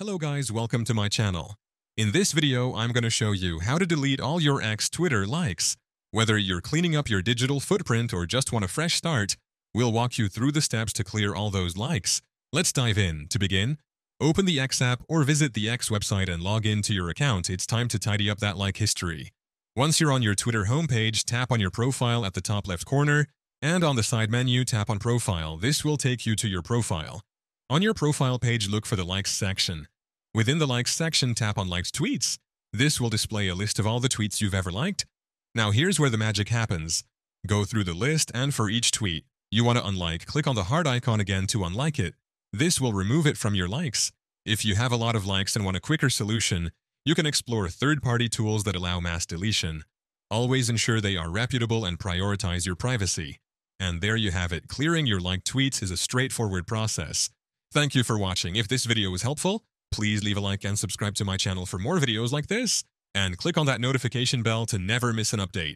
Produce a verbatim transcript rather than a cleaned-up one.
Hello guys, welcome to my channel. In this video, I'm going to show you how to delete all your ex Twitter likes. Whether you're cleaning up your digital footprint or just want a fresh start, we'll walk you through the steps to clear all those likes. Let's dive in. To begin, open the X app or visit the X website and log in to your account. It's time to tidy up that like history. Once you're on your Twitter homepage, tap on your profile at the top left corner, and on the side menu, tap on profile. This will take you to your profile. On your profile page, look for the likes section. Within the likes section, tap on liked tweets. This will display a list of all the tweets you've ever liked. Now here's where the magic happens. Go through the list, and for each tweet you want to unlike, click on the heart icon again to unlike it. This will remove it from your likes. If you have a lot of likes and want a quicker solution, you can explore third-party tools that allow mass deletion. Always ensure they are reputable and prioritize your privacy. And there you have it. Clearing your liked tweets is a straightforward process. Thank you for watching. If this video was helpful, please leave a like and subscribe to my channel for more videos like this, and click on that notification bell to never miss an update.